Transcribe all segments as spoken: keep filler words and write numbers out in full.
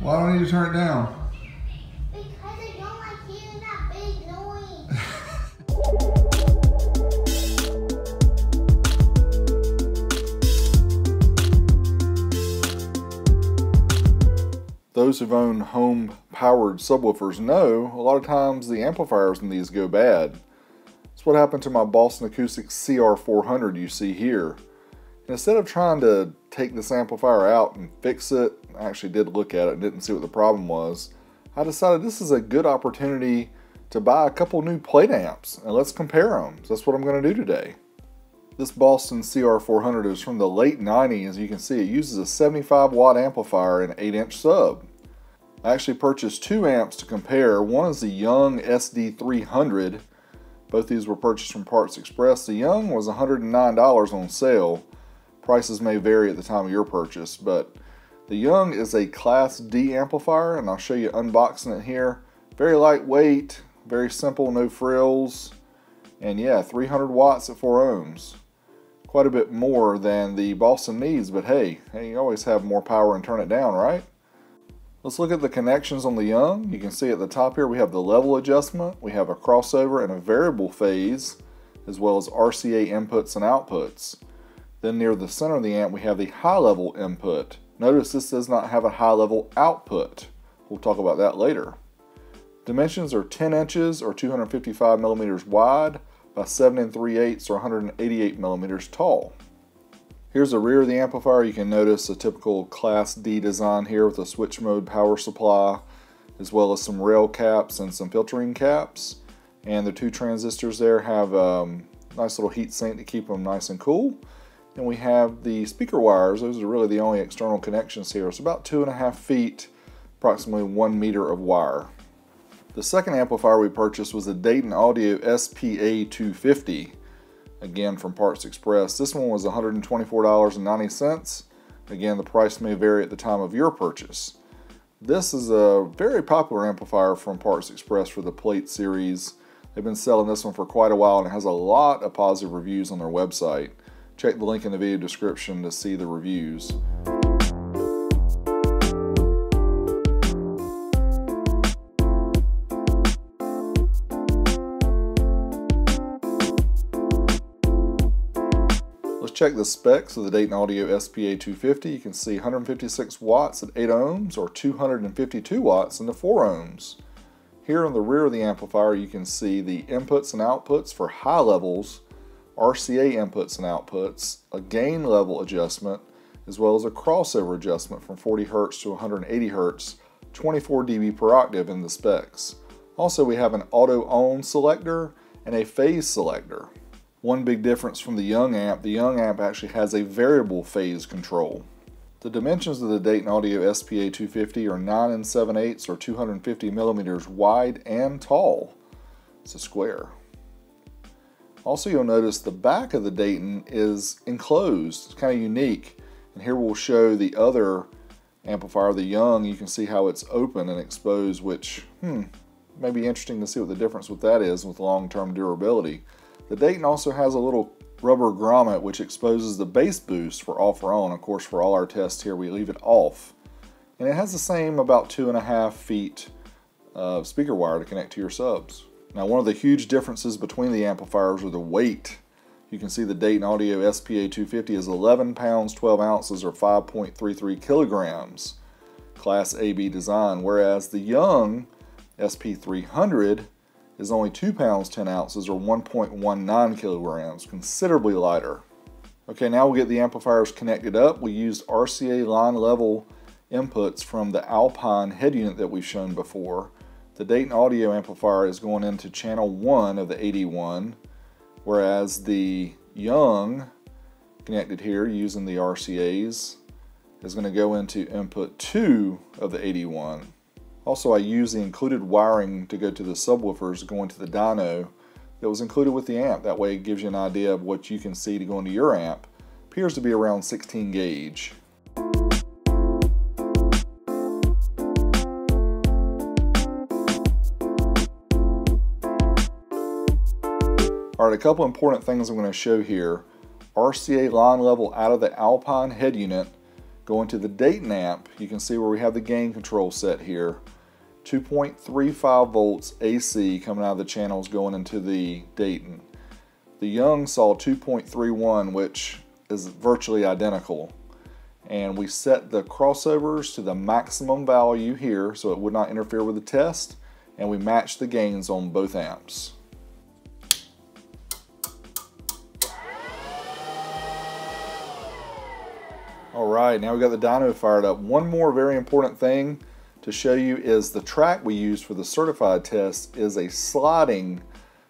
Why don't I need to turn it down? Because I don't like hearing that big noise. Those who've owned home-powered subwoofers know a lot of times the amplifiers in these go bad. That's what happened to my Boston Acoustics C R four hundred you see here. Instead of trying to take this amplifier out and fix it, I actually did look at it and didn't see what the problem was. I decided this is a good opportunity to buy a couple new plate amps and let's compare them. So that's what I'm going to do today. This Boston C R four hundred is from the late nineties. You can see it uses a seventy-five watt amplifier and eight inch sub. I actually purchased two amps to compare. One is the Yung S D three hundred. Both these were purchased from Parts Express. The Yung was one hundred nine dollars on sale. Prices may vary at the time of your purchase, but the Yung is a Class D amplifier, and I'll show you unboxing it here. Very lightweight, very simple, no frills, and yeah, three hundred watts at four ohms. Quite a bit more than the Boston needs, but hey, hey, you always have more power and turn it down, right? Let's look at the connections on the Yung. You can see at the top here we have the level adjustment, we have a crossover and a variable phase, as well as R C A inputs and outputs. Then near the center of the amp, we have the high-level input. Notice this does not have a high-level output. We'll talk about that later. Dimensions are ten inches or two hundred fifty-five millimeters wide by seven and three eighths or one hundred eighty-eight millimeters tall. Here's the rear of the amplifier. You can notice a typical Class D design here with a switch mode power supply, as well as some rail caps and some filtering caps. And the two transistors there have a nice little heat sink to keep them nice and cool. And we have the speaker wires. Those are really the only external connections here. It's about two and a half feet, approximately one meter of wire. The second amplifier we purchased was the Dayton Audio S P A two fifty, again from Parts Express. This one was one hundred twenty-four dollars and ninety cents. Again, the price may vary at the time of your purchase. This is a very popular amplifier from Parts Express for the plate series. They've been selling this one for quite a while and it has a lot of positive reviews on their website. Check the link in the video description to see the reviews. Let's check the specs of the Dayton Audio S P A two fifty. You can see one hundred fifty-six watts at eight ohms or two hundred fifty-two watts in the four ohms. Here on the rear of the amplifier, you can see the inputs and outputs for high levels, R C A inputs and outputs, a gain level adjustment, as well as a crossover adjustment from forty hertz to one hundred eighty hertz, twenty-four decibels per octave in the specs. Also, we have an auto on selector and a phase selector. One big difference from the Yung amp, the Yung amp actually has a variable phase control. The dimensions of the Dayton Audio S P A two fifty are nine and seven eighths or two hundred fifty millimeters wide and tall. It's a square. Also, you'll notice the back of the Dayton is enclosed. It's kind of unique. And here we'll show the other amplifier, the Yung. You can see how it's open and exposed, which hmm, may be interesting to see what the difference with that is with long-term durability. The Dayton also has a little rubber grommet, which exposes the bass boost for off or on. Of course, for all our tests here, we leave it off. And it has the same about two and a half feet of speaker wire to connect to your subs. Now, one of the huge differences between the amplifiers are the weight. You can see the Dayton Audio S P A two fifty is eleven pounds, twelve ounces, or five point three three kilograms, Class A B design, whereas the Yung S P three hundred is only two pounds, ten ounces, or one point one nine kilograms, considerably lighter. Okay, now we'll get the amplifiers connected up. We used R C A line level inputs from the Alpine head unit that we've shown before. The Dayton Audio amplifier is going into channel one of the eighty-one, whereas the Yung connected here using the R C As is going to go into input two of the eighty-one. Also, I use the included wiring to go to the subwoofers going to the dyno that was included with the amp. That way it gives you an idea of what you can see to go into your amp. Appears to be around sixteen gauge. All right, a couple important things I'm going to show here. R C A line level out of the Alpine head unit Going to the Dayton amp, you can see where we have the gain control set here. two point three five volts A C coming out of the channels going into the Dayton. The Yung saw two point three one, which is virtually identical. And we set the crossovers to the maximum value here so it would not interfere with the test. And we matched the gains on both amps. All right, now we got the dyno fired up. One more very important thing to show you is the track we use for the certified test is a sliding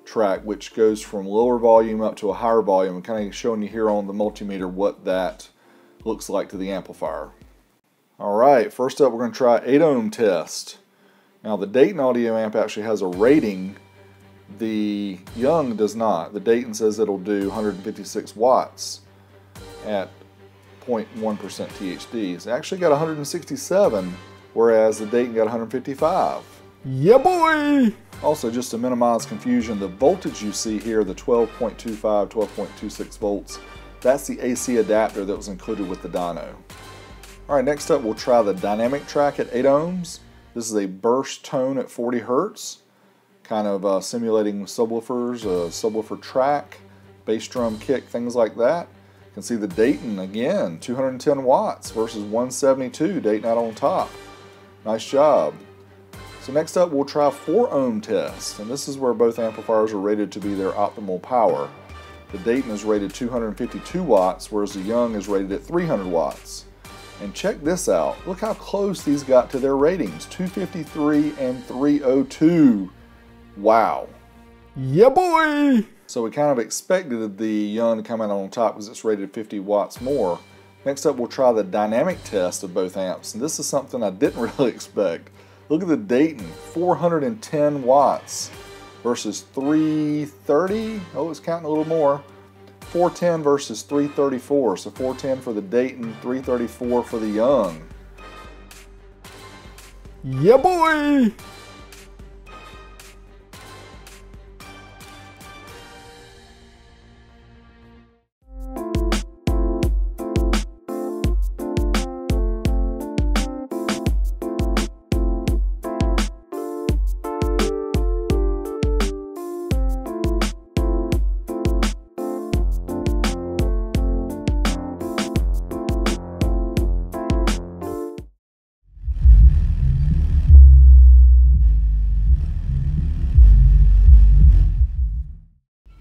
track, which goes from lower volume up to a higher volume. I'm kind of showing you here on the multimeter what that looks like to the amplifier. All right, first up we're going to try eight ohm test. Now the Dayton audio amp actually has a rating. The Yung does not. The Dayton says it'll do one hundred fifty-six watts at zero point one percent T H D. It's actually got one hundred sixty-seven, whereas the Dayton got one hundred fifty-five. Yeah, boy! Also, just to minimize confusion, the voltage you see here, the twelve point two five, twelve point two six volts, that's the A C adapter that was included with the dyno. All right, next up, we'll try the dynamic track at eight ohms. This is a burst tone at forty hertz, kind of uh, simulating subwoofers, a subwoofer track, bass drum kick, things like that. You can see the Dayton, again, two hundred ten watts versus one seventy-two, Dayton out on top. Nice job. So next up, we'll try four ohm test, and this is where both amplifiers are rated to be their optimal power. The Dayton is rated two hundred fifty-two watts, whereas the Yung is rated at three hundred watts. And check this out, look how close these got to their ratings, two fifty-three and three oh two. Wow. Yeah, boy! So we kind of expected the Yung to come out on top because it's rated fifty watts more. Next up, we'll try the dynamic test of both amps, and this is something I didn't really expect. Look at the Dayton, four hundred ten watts. Versus three thirty, oh, it's counting a little more. four ten versus three thirty-four, so four ten for the Dayton, three thirty-four for the Yung. Yeah, boy!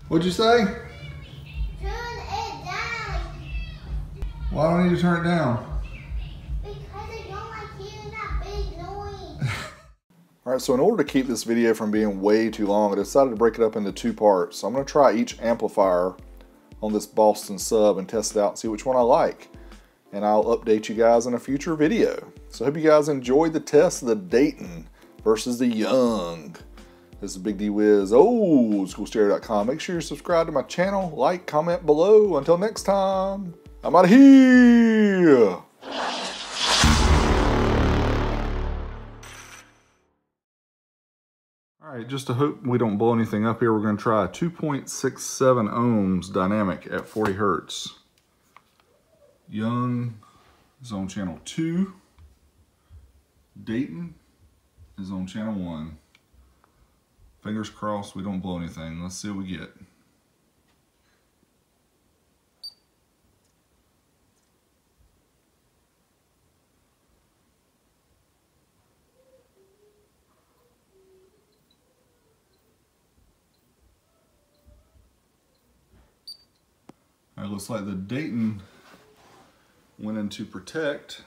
What'd you say? Turn it down. Why don't you turn it down? Because I don't like hearing that big noise. All right, so in order to keep this video from being way too long, I decided to break it up into two parts. So I'm gonna try each amplifier on this Boston sub and test it out and see which one I like. And I'll update you guys in a future video. So I hope you guys enjoyed the test of the Dayton versus the Yung. This is Big D Wiz, Old School Stereo dot com. Make sure you subscribe to my channel, like, comment below. Until next time, I'm out of here. All right, just to hope we don't blow anything up here, we're going to try two point six seven ohms dynamic at forty hertz. Yung is on channel two. Dayton is on channel one. Fingers crossed we don't blow anything. Let's see what we get. All right, looks like the Dayton went into protect.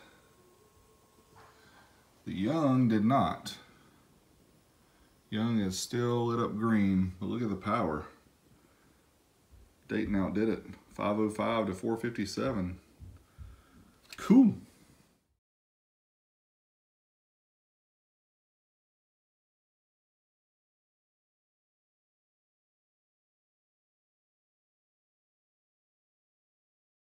The Yung did not. Yung is still lit up green, but look at the power. Dayton outdid it, five oh five to four fifty-seven. Cool.